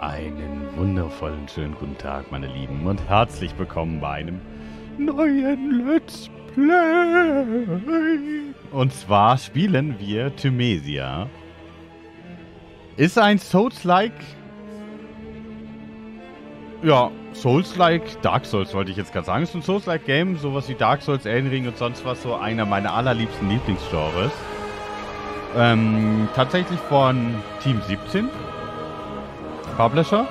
Einen wundervollen schönen guten Tag, meine Lieben, und herzlich willkommen bei einem neuen Let's Play. Und zwar spielen wir Thymesia. Ist ein Souls-like... Ja, Souls-like, Dark Souls wollte ich jetzt gerade sagen. Ist ein Souls-like-Game, sowas wie Dark Souls, Elden Ring und sonst was, so einer meiner allerliebsten Lieblingsgenres. Tatsächlich von Team 17. Publisher.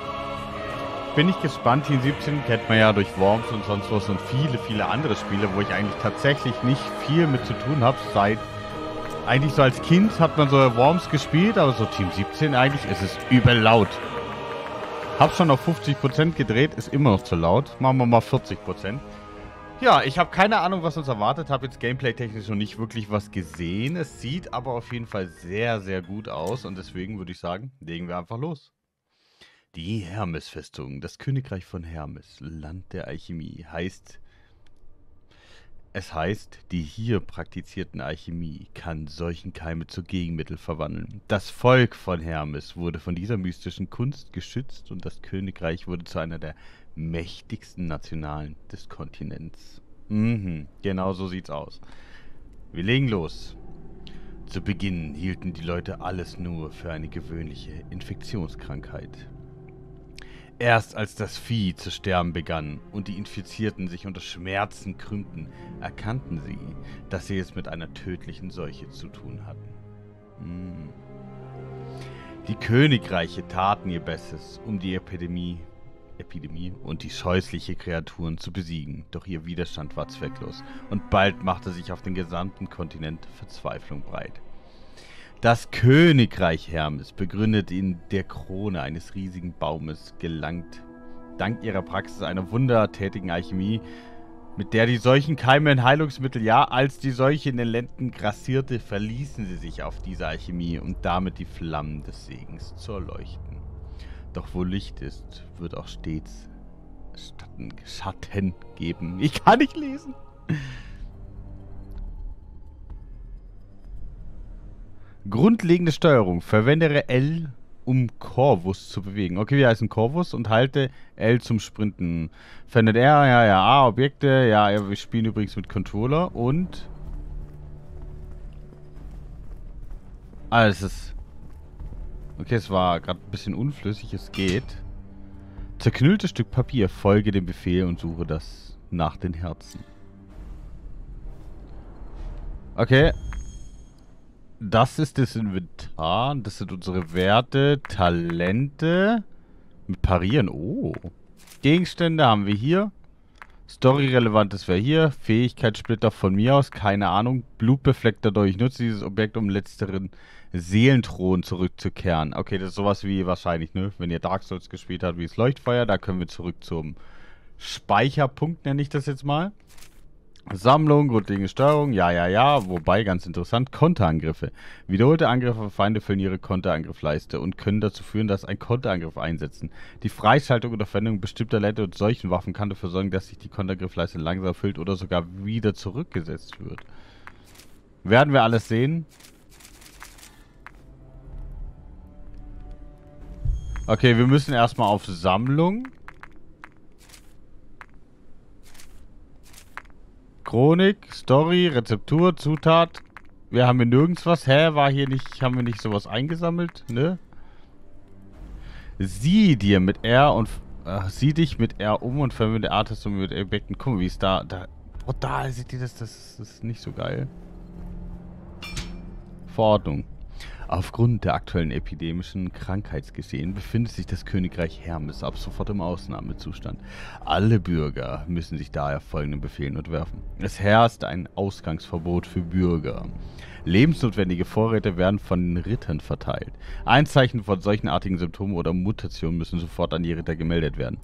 Bin ich gespannt. Team 17 kennt man ja durch Worms und sonst was und viele andere Spiele, wo ich eigentlich tatsächlich nicht viel mit zu tun habe. Seit eigentlich so als Kind hat man so Worms gespielt, aber so Team 17 eigentlich ist es übel laut. Hab schon auf 50% gedreht, ist immer noch zu laut. Machen wir mal 40%. Ja, ich habe keine Ahnung, was uns erwartet. Habe jetzt gameplay-technisch noch nicht wirklich was gesehen. Es sieht aber auf jeden Fall sehr, sehr gut aus und deswegen würde ich sagen, legen wir einfach los. Die Hermes-Festung, das Königreich von Hermes, Land der Alchemie, heißt, die hier praktizierten Alchemie kann Seuchenkeime zu Gegenmittel verwandeln. Das Volk von Hermes wurde von dieser mystischen Kunst geschützt und das Königreich wurde zu einer der mächtigsten Nationen des Kontinents. Genau so sieht's aus. Wir legen los. Zu Beginn hielten die Leute alles nur für eine gewöhnliche Infektionskrankheit. Erst als das Vieh zu sterben begann und die Infizierten sich unter Schmerzen krümmten, erkannten sie, dass sie es mit einer tödlichen Seuche zu tun hatten. Die Königreiche taten ihr Bestes, um die Epidemie und die scheußlichen Kreaturen zu besiegen, doch ihr Widerstand war zwecklos und bald machte sich auf dem gesamten Kontinent Verzweiflung breit. Das Königreich Hermes, begründet in der Krone eines riesigen Baumes, gelangt dank ihrer Praxis einer wundertätigen Alchemie, mit der die Seuchenkeime in Heilungsmittel, ja, als die Seuche in den Ländern grassierte, verließen sie sich auf diese Alchemie, um damit die Flammen des Segens zu erleuchten. Doch wo Licht ist, wird auch stets Schatten geben. Ich kann nicht lesen! Grundlegende Steuerung. Verwende L, um Corvus zu bewegen. Okay, wir heißen Corvus und halte L zum Sprinten. Verwendet R, ja, A, Objekte. Ja, wir spielen übrigens mit Controller und... Ah, es ist... Okay, es war gerade ein bisschen unflüssig. Es geht. Zerknülltes Stück Papier. Folge dem Befehl und suche das nach den Herzen. Okay. Das ist das Inventar. Das sind unsere Werte. Talente. Mit Parieren. Oh. Gegenstände haben wir hier. Story-relevantes wäre hier. Fähigkeitssplitter von mir aus. Keine Ahnung. Blutbefleckt dadurch. Ich nutze dieses Objekt, um letzteren Seelenthron zurückzukehren. Okay, das ist sowas wie wahrscheinlich, ne? Wenn ihr Dark Souls gespielt habt, wie das Leuchtfeuer. Da können wir zurück zum Speicherpunkt, nenne ich das jetzt mal. Sammlung, grundlegende Steuerung, ja, wobei ganz interessant, Konterangriffe. Wiederholte Angriffe von Feinde füllen ihre Konterangriffleiste und können dazu führen, dass ein Konterangriff einsetzen. Die Freischaltung oder Verwendung bestimmter Länder und solchen Waffen kann dafür sorgen, dass sich die Konterangriffleiste langsam füllt oder sogar wieder zurückgesetzt wird. Werden wir alles sehen? Okay, wir müssen erstmal auf Sammlung. Chronik, Story, Rezeptur, Zutat. Wir haben hier nirgends was. Hä, war hier nicht, haben wir nicht sowas eingesammelt? Ne? Sieh dich mit R um und verwende Artist und mit Objekten. Guck mal, wie ist da. Oh, da seht ihr das. Das ist nicht so geil. Verordnung. Aufgrund der aktuellen epidemischen Krankheitsgeschehen befindet sich das Königreich Hermes ab sofort im Ausnahmezustand. Alle Bürger müssen sich daher folgenden Befehlen unterwerfen. Es herrscht ein Ausgangsverbot für Bürger. Lebensnotwendige Vorräte werden von den Rittern verteilt. Einzeichen von solchenartigen Symptomen oder Mutationen müssen sofort an die Ritter gemeldet werden.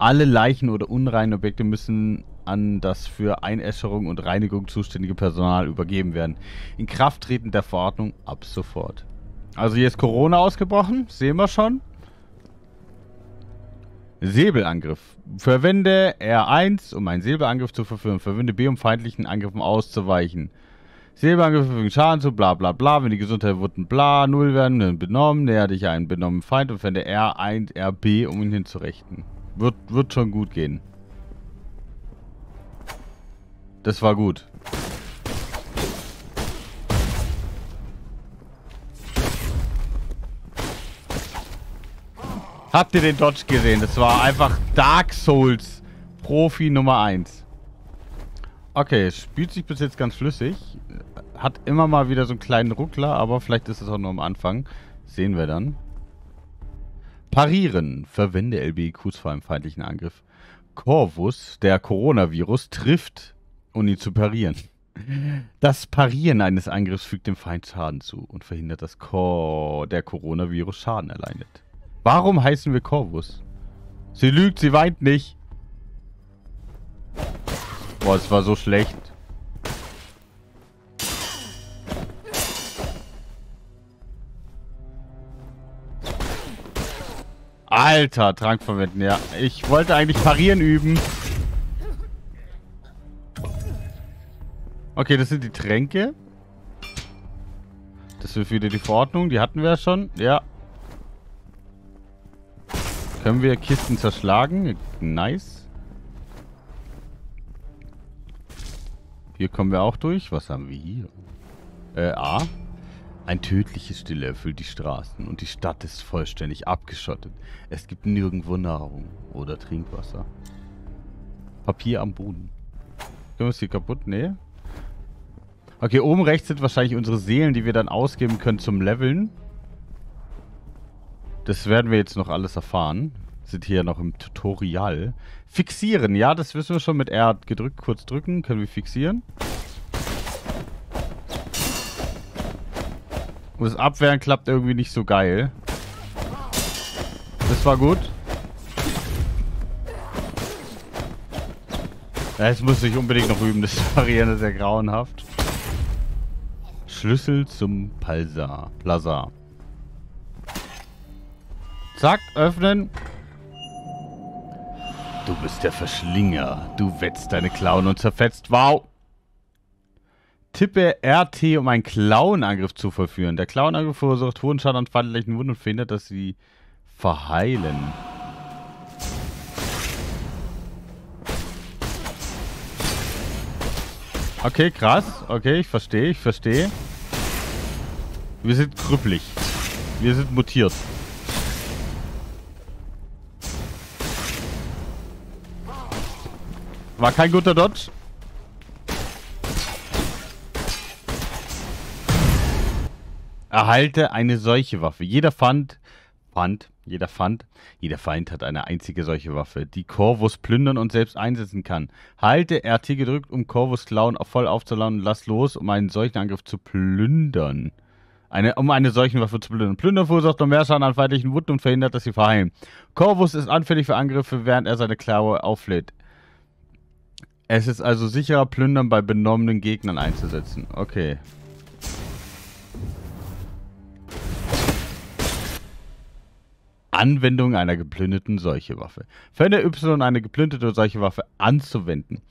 Alle Leichen oder unreinen Objekte müssen an das für Einäscherung und Reinigung zuständige Personal übergeben werden. In Krafttreten der Verordnung ab sofort. Also hier ist Corona ausgebrochen, sehen wir schon. Säbelangriff. Verwende R1, um einen Säbelangriff zu verführen. Verwende B, um feindlichen Angriffen auszuweichen. Silberangriff fügen Schaden zu, bla bla bla. Wenn die Gesundheit wurden, bla, 0 werden, dann benommen. Näher dich einen benommenen Feind und fände R1, RB, um ihn hinzurichten. Wird schon gut gehen. Das war gut. Habt ihr den Dodge gesehen? Das war einfach Dark Souls Profi Nummer 1. Okay, es spielt sich bis jetzt ganz flüssig. Hat immer mal wieder so einen kleinen Ruckler, aber vielleicht ist es auch nur am Anfang. Sehen wir dann. Parieren. Verwende LBQs vor einem feindlichen Angriff. Corvus, der Coronavirus, trifft, um ihn zu parieren. Das Parieren eines Angriffs fügt dem Feind Schaden zu und verhindert, dass der Coronavirus Schaden erleidet. Warum heißen wir Corvus? Sie lügt, sie weint nicht. Boah, es war so schlecht. Alter, Trank verwenden, ja. Ich wollte eigentlich parieren üben. Okay, das sind die Tränke. Das wird wieder die Verordnung, die hatten wir ja schon. Ja. Können wir Kisten zerschlagen? Nice. Hier kommen wir auch durch. Was haben wir hier? A. Ein tödliches Stille erfüllt die Straßen und die Stadt ist vollständig abgeschottet. Es gibt nirgendwo Nahrung oder Trinkwasser. Papier am Boden. Können wir es hier kaputt? Nee. Okay, oben rechts sind wahrscheinlich unsere Seelen, die wir dann ausgeben können zum Leveln. Das werden wir jetzt noch alles erfahren. Sind hier noch im Tutorial. Fixieren, ja, das wissen wir schon mit R gedrückt. Kurz drücken, können wir fixieren. Und das Abwehren klappt irgendwie nicht so geil. Das war gut. Ja, jetzt muss ich unbedingt noch üben. Das Variieren ist ja grauenhaft. Schlüssel zum Palsar. Plaza. Zack, öffnen. Du bist der Verschlinger. Du wetzt deine Klauen und zerfetzt. Wow. Tippe RT, um einen Klauenangriff zu vollführen. Der Klauenangriff verursacht hohen Schaden an feindlichen Wunden und verhindert, dass sie verheilen. Okay, krass. Okay, ich verstehe, ich verstehe. Wir sind krüppelig. Wir sind mutiert. War kein guter Dodge. Erhalte eine solche Waffe. Jeder Feind hat eine einzige solche Waffe, die Corvus plündern und selbst einsetzen kann. Halte RT gedrückt, um Corvus Klauen voll aufzuladen und lass los, um einen solchen Angriff zu plündern. Um eine solche Waffe zu plündern. Plündern verursacht noch mehr Schaden an feindlichen Wunden und verhindert, dass sie verheilen. Corvus ist anfällig für Angriffe, während er seine Klaue auflädt. Es ist also sicherer, Plündern bei benommenen Gegnern einzusetzen. Okay. Anwendung einer geplünderten Seuchewaffe. Verwende Y, eine geplünderte Seuchewaffe anzuwenden.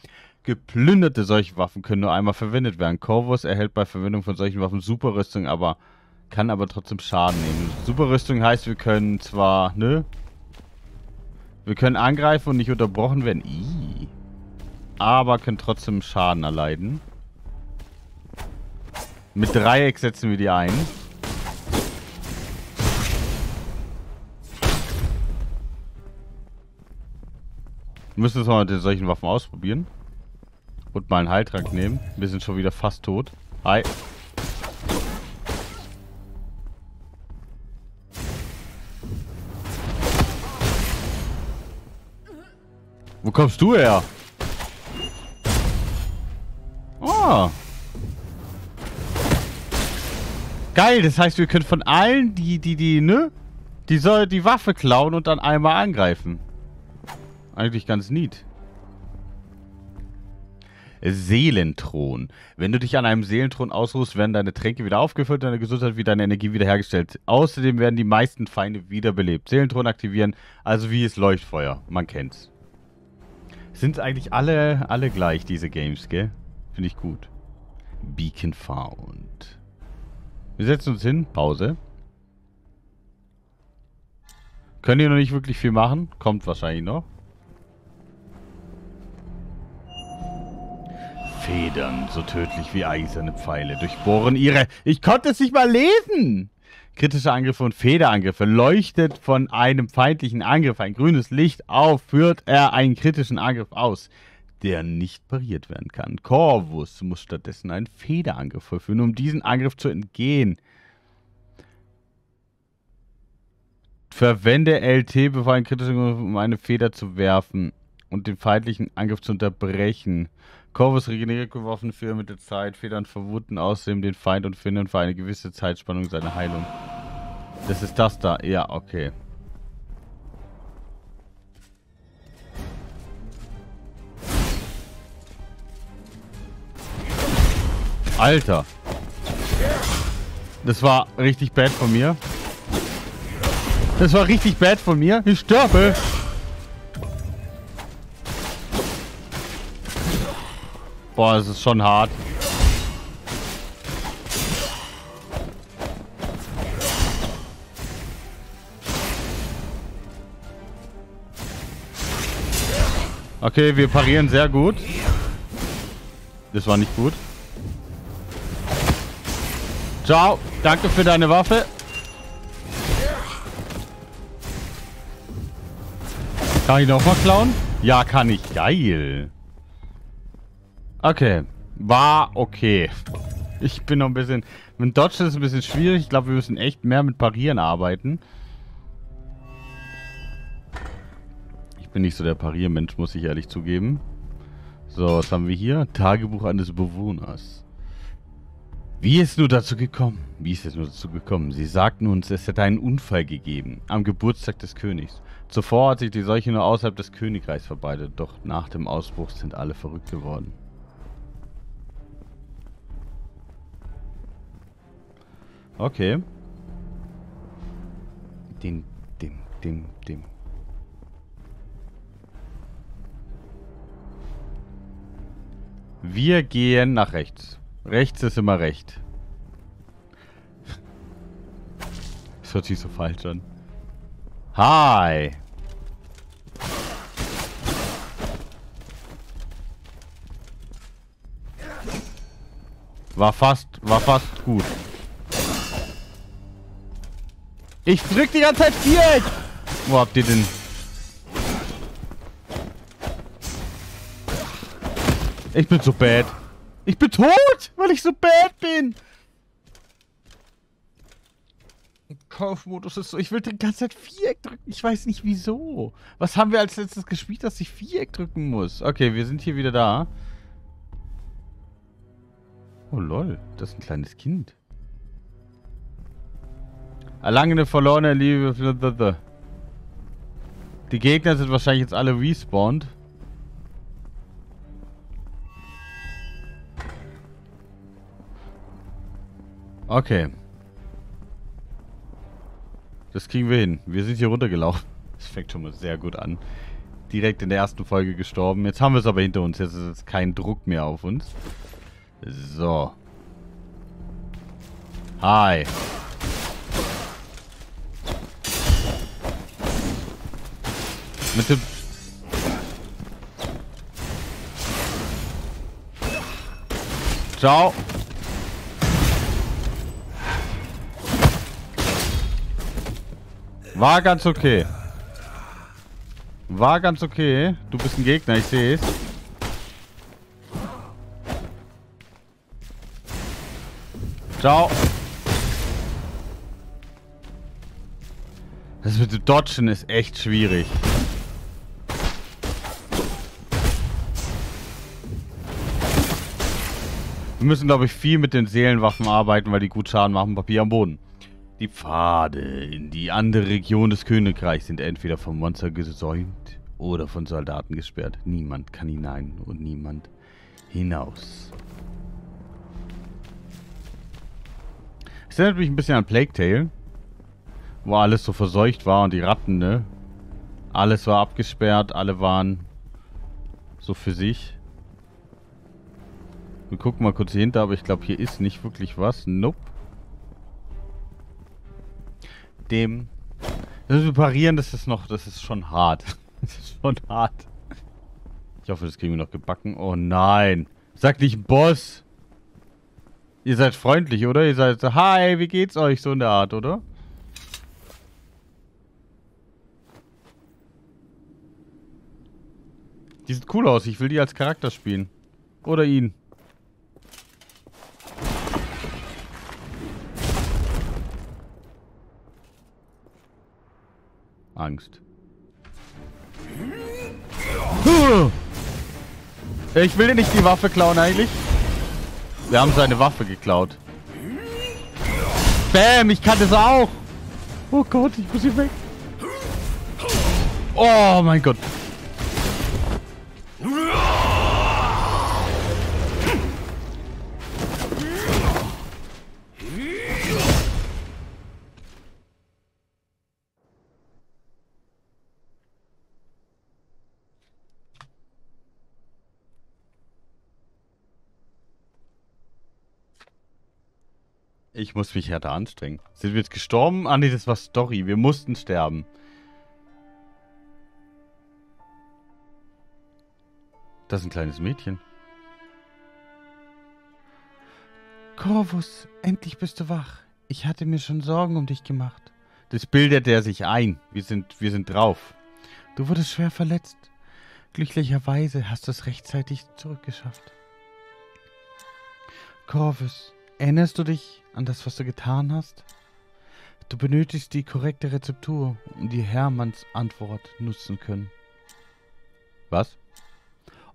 Geplünderte Seuchewaffen können nur einmal verwendet werden. Corvus erhält bei Verwendung von solchen Waffen Superrüstung, aber kann aber trotzdem Schaden nehmen. Superrüstung heißt, wir können zwar, ne? Wir können angreifen und nicht unterbrochen werden. Ihhh. Aber können trotzdem Schaden erleiden. Mit Dreieck setzen wir die ein. Wir müssen es mal mit solchen Waffen ausprobieren. Und mal einen Heiltrank nehmen. Wir sind schon wieder fast tot. Hi. Wo kommst du her? Geil, das heißt, wir können von allen, die Waffe klauen und dann einmal angreifen. Eigentlich ganz neat. Seelenthron. Wenn du dich an einem Seelenthron ausruhst, werden deine Tränke wieder aufgefüllt, deine Gesundheit wieder, deine Energie wiederhergestellt. Außerdem werden die meisten Feinde wiederbelebt. Seelenthron aktivieren, also wie es Leuchtfeuer. Man kennt's. Sind eigentlich alle gleich, diese Games, gell? Finde ich gut. Beacon found. Wir setzen uns hin. Pause. Können hier noch nicht wirklich viel machen. Kommt wahrscheinlich noch. Federn, so tödlich wie eiserne Pfeile, durchbohren ihre... Ich konnte es nicht mal lesen! Kritische Angriffe und Federangriffe. Leuchtet von einem feindlichen Angriff ein grünes Licht auf, führt er einen kritischen Angriff aus, der nicht pariert werden kann. Corvus muss stattdessen einen Federangriff vollführen, um diesen Angriff zu entgehen. Verwende LT, bevor ein kritischer Angriff, um eine Feder zu werfen und den feindlichen Angriff zu unterbrechen. Corvus regeneriert geworfen für mit der Zeit. Federn verwunden außerdem den Feind und finden für eine gewisse Zeitspannung seine Heilung. Das ist das da. Ja, okay. Alter. Das war richtig bad von mir. Das war richtig bad von mir. Ich sterbe. Boah, es ist schon hart. Okay, wir parieren sehr gut. Das war nicht gut. Ciao, danke für deine Waffe. Kann ich nochmal klauen? Ja, kann ich. Geil. Okay. War okay. Ich bin noch ein bisschen... Mit Dodge ist es ein bisschen schwierig. Ich glaube, wir müssen echt mehr mit Parieren arbeiten. Ich bin nicht so der Pariermensch, muss ich ehrlich zugeben. So, was haben wir hier? Tagebuch eines Bewohners. Wie ist nur dazu gekommen? Wie ist es nur dazu gekommen? Sie sagten uns, es hätte einen Unfall gegeben. Am Geburtstag des Königs. Zuvor hat sich die Seuche nur außerhalb des Königreichs verbreitet. Doch nach dem Ausbruch sind alle verrückt geworden. Okay. Dim. Wir gehen nach rechts. Rechts ist immer recht. Das hört sich so falsch an. Hi! War fast gut. Ich drück die ganze Zeit Viereck! Wo habt ihr denn? Ich bin so bad. Ich bin tot, weil ich so bad bin. Kaufmodus ist so. Ich will die ganze Zeit Viereck drücken. Ich weiß nicht wieso. Was haben wir als letztes gespielt, dass ich Viereck drücken muss? Okay, wir sind hier wieder da. Oh lol, das ist ein kleines Kind. Erlangene verlorene Liebe. Die Gegner sind wahrscheinlich jetzt alle respawned. Okay. Das kriegen wir hin. Wir sind hier runtergelaufen. Das fängt schon mal sehr gut an. Direkt in der ersten Folge gestorben. Jetzt haben wir es aber hinter uns. Jetzt ist jetzt kein Druck mehr auf uns. So. Hi. Mit dem... Ciao. War ganz okay. War ganz okay. Du bist ein Gegner, ich sehe es. Ciao. Das mit dem Dodgen ist echt schwierig. Wir müssen, glaube ich, viel mit den Seelenwaffen arbeiten, weil die gut Schaden machen. Papier am Boden. Die Pfade in die andere Region des Königreichs sind entweder vom Monster gesäumt oder von Soldaten gesperrt. Niemand kann hinein und niemand hinaus. Es erinnert mich ein bisschen an Plague Tale, wo alles so verseucht war und die Ratten, ne? Alles war abgesperrt, alle waren so für sich. Wir gucken mal kurz hier hinter, aber ich glaube, hier ist nicht wirklich was. Nope. Das Reparieren, das ist schon hart. Das ist schon hart. Ich hoffe, das kriegen wir noch gebacken. Oh nein. Sag nicht Boss. Ihr seid freundlich, oder? Ihr seid so, hi, wie geht's euch? So in der Art, oder? Die sieht cool aus. Ich will die als Charakter spielen. Oder ihn. Angst. Ich will dir nicht die Waffe klauen eigentlich. Wir haben seine Waffe geklaut. Bäm, ich kann das auch. Oh Gott, ich muss hier weg. Oh mein Gott. Ich muss mich härter anstrengen. Sind wir jetzt gestorben? Ah, nee, das war Story. Wir mussten sterben. Das ist ein kleines Mädchen. Corvus, endlich bist du wach. Ich hatte mir schon Sorgen um dich gemacht. Das bildet er sich ein. Wir sind drauf. Du wurdest schwer verletzt. Glücklicherweise hast du es rechtzeitig zurückgeschafft. Corvus, erinnerst du dich an das, was du getan hast? Du benötigst die korrekte Rezeptur, um die Hermanns Antwort nutzen können. Was?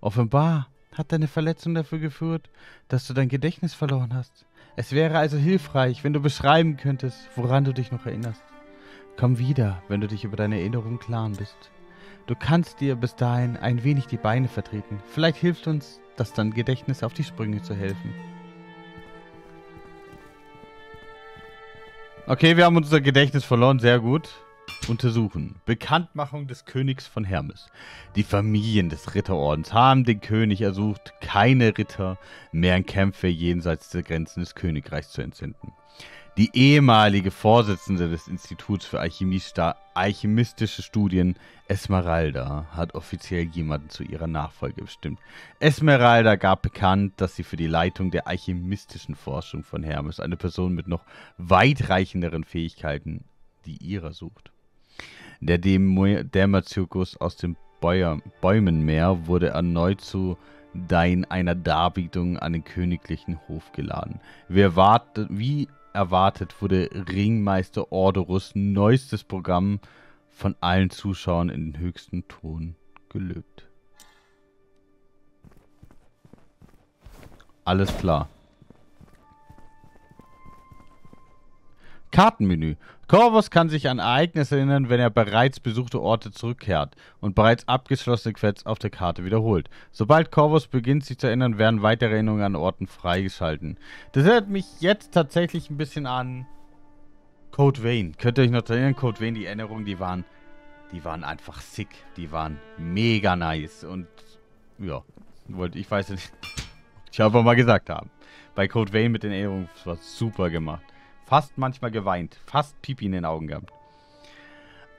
Offenbar hat deine Verletzung dafür geführt, dass du dein Gedächtnis verloren hast. Es wäre also hilfreich, wenn du beschreiben könntest, woran du dich noch erinnerst. Komm wieder, wenn du dich über deine Erinnerung im Klaren bist. Du kannst dir bis dahin ein wenig die Beine vertreten. Vielleicht hilft uns, dass dein Gedächtnis auf die Sprünge zu helfen. Okay, wir haben unser Gedächtnis verloren. Sehr gut. Untersuchen. Bekanntmachung des Königs von Hermes. Die Familien des Ritterordens haben den König ersucht, keine Ritter mehr in Kämpfe jenseits der Grenzen des Königreichs zu entsenden. Die ehemalige Vorsitzende des Instituts für alchemistische Studien, Esmeralda, hat offiziell jemanden zu ihrer Nachfolge bestimmt. Esmeralda gab bekannt, dass sie für die Leitung der alchemistischen Forschung von Hermes eine Person mit noch weitreichenderen Fähigkeiten, die ihrer sucht. Der Dämmerzirkus aus dem Bäumenmeer wurde erneut zu einer Darbietung an den königlichen Hof geladen. Wie erwartet wurde Ringmeister Orderus neuestes Programm von allen Zuschauern in den höchsten Ton gelöbt. Alles klar. Kartenmenü. Corvus kann sich an Ereignisse erinnern, wenn er bereits besuchte Orte zurückkehrt und bereits abgeschlossene Quests auf der Karte wiederholt. Sobald Corvus beginnt, sich zu erinnern, werden weitere Erinnerungen an Orten freigeschalten. Das erinnert mich jetzt tatsächlich ein bisschen an Code Vein. Könnt ihr euch noch erinnern? Code Vein, die Erinnerungen, die waren einfach sick. Die waren mega nice. Und ja, ich weiß nicht. Ich habe mal gesagt haben. Bei Code Vein mit den Erinnerungen war es super gemacht. Fast manchmal geweint. Fast Pipi in den Augen gehabt.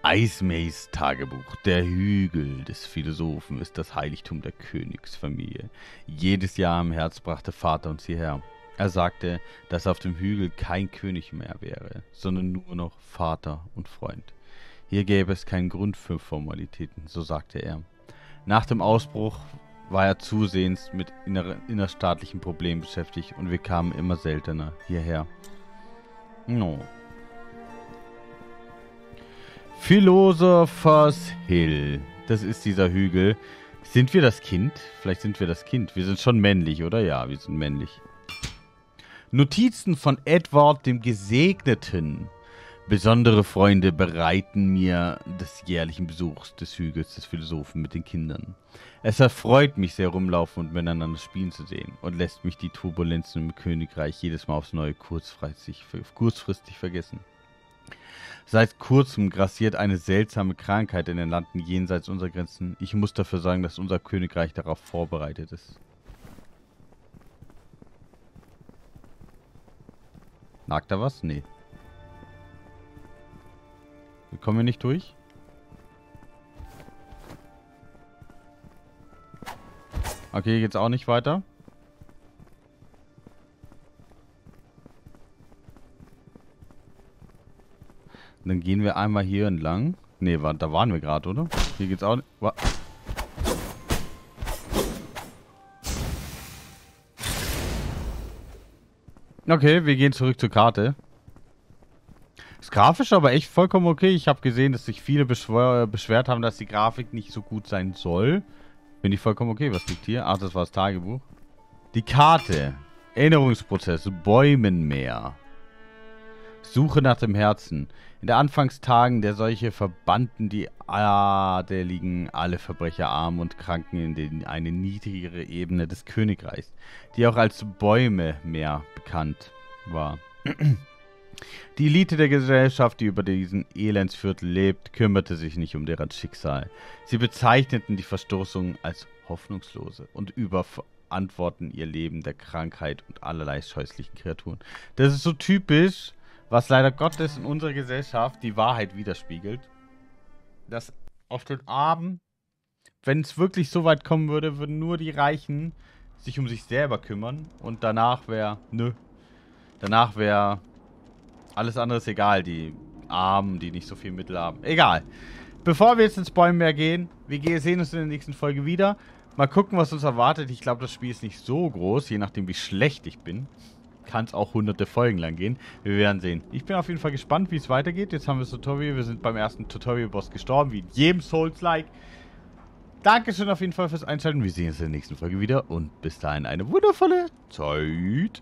Eismays Tagebuch. Der Hügel des Philosophen ist das Heiligtum der Königsfamilie. Jedes Jahr im Herbst brachte Vater uns hierher. Er sagte, dass auf dem Hügel kein König mehr wäre, sondern nur noch Vater und Freund. Hier gäbe es keinen Grund für Formalitäten, so sagte er. Nach dem Ausbruch war er zusehends mit innerstaatlichen Problemen beschäftigt und wir kamen immer seltener hierher. No. Philosophers Hill. Das ist dieser Hügel. Sind wir das Kind? Vielleicht sind wir das Kind. Wir sind schon männlich, oder? Ja, wir sind männlich. Notizen von Edward, dem Gesegneten. Besondere Freunde bereiten mir des jährlichen Besuchs des Hügels des Philosophen mit den Kindern. Es erfreut mich sehr, rumlaufen und miteinander spielen zu sehen und lässt mich die Turbulenzen im Königreich jedes Mal aufs Neue kurzfristig vergessen. Seit kurzem grassiert eine seltsame Krankheit in den Landen jenseits unserer Grenzen. Ich muss dafür sagen, dass unser Königreich darauf vorbereitet ist. Nagt da was? Nee. Hier kommen wir nicht durch. Okay, hier geht's auch nicht weiter. Und dann gehen wir einmal hier entlang. Ne, da waren wir gerade, oder? Hier geht's auch nicht. Okay, wir gehen zurück zur Karte. Ist grafisch aber echt vollkommen okay. Ich habe gesehen, dass sich viele beschwert haben, dass die Grafik nicht so gut sein soll. Bin ich vollkommen okay. Was liegt hier? Ach, das war das Tagebuch. Die Karte. Erinnerungsprozess. Bäumenmeer. Suche nach dem Herzen. In der Anfangstagen der Seuche verbannten die Adeligen alle Verbrecher, Armen und Kranken in eine niedrigere Ebene des Königreichs, die auch als Bäumenmeer bekannt war. Die Elite der Gesellschaft, die über diesen Elendsviertel lebt, kümmerte sich nicht um deren Schicksal. Sie bezeichneten die Verstoßungen als hoffnungslose und überverantworten ihr Leben der Krankheit und allerlei scheußlichen Kreaturen. Das ist so typisch, was leider Gottes in unserer Gesellschaft die Wahrheit widerspiegelt, dass auf den Armen, wenn es wirklich so weit kommen würde, würden nur die Reichen sich um sich selber kümmern und danach wäre, danach wäre alles andere egal, die Armen, die nicht so viel Mittel haben, egal. Bevor wir jetzt ins Bäumenmeer gehen, wir sehen uns in der nächsten Folge wieder, mal gucken, was uns erwartet. Ich glaube, das Spiel ist nicht so groß, je nachdem wie schlecht ich bin. Kann es auch hunderte Folgen lang gehen. Wir werden sehen. Ich bin auf jeden Fall gespannt, wie es weitergeht. Jetzt haben wir das Tutorial. Wir sind beim ersten Tutorial-Boss gestorben, wie in jedem Souls-like. Dankeschön auf jeden Fall fürs Einschalten. Wir sehen uns in der nächsten Folge wieder und bis dahin eine wundervolle Zeit.